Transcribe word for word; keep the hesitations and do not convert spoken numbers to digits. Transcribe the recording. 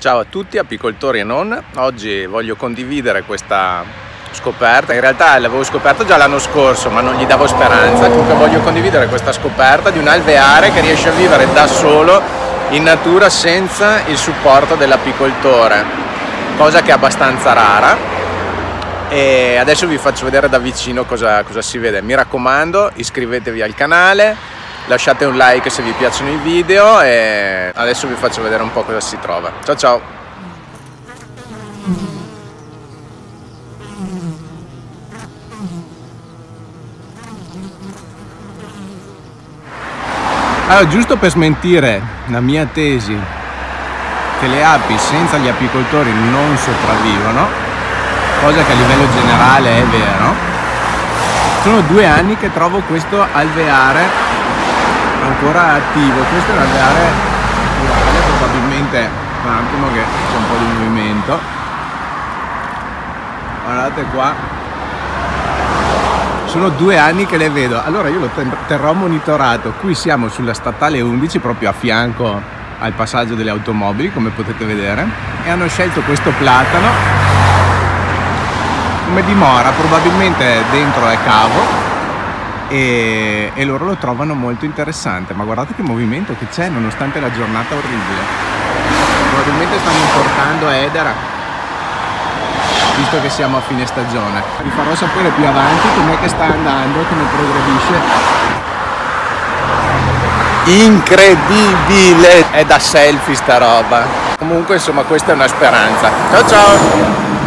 Ciao a tutti apicoltori e non, oggi voglio condividere questa scoperta. In realtà l'avevo scoperta già l'anno scorso ma non gli davo speranza, comunque voglio condividere questa scoperta di un alveare che riesce a vivere da solo in natura senza il supporto dell'apicoltore, cosa che è abbastanza rara, e adesso vi faccio vedere da vicino cosa, cosa si vede. Mi raccomando, iscrivetevi al canale, lasciate un like se vi piacciono i video e adesso vi faccio vedere un po' cosa si trova. Ciao ciao! Allora, giusto per smentire la mia tesi che le api senza gli apicoltori non sopravvivono, cosa che a livello generale è vero, sono due anni che trovo questo alveare ancora attivo. Questo è un alveare naturale, probabilmente un attimo che c'è un po' di movimento, guardate qua, sono due anni che le vedo. Allora io lo terrò monitorato. Qui siamo sulla statale undici, proprio a fianco al passaggio delle automobili, come potete vedere, e hanno scelto questo platano come dimora, probabilmente dentro è cavo. E, e loro lo trovano molto interessante, ma guardate che movimento che c'è nonostante la giornata orribile. Probabilmente stanno importando edera, visto che siamo a fine stagione. Vi farò sapere più avanti com'è che sta andando, come progredisce. Incredibile, è da selfie sta roba. Comunque insomma questa è una speranza. Ciao ciao.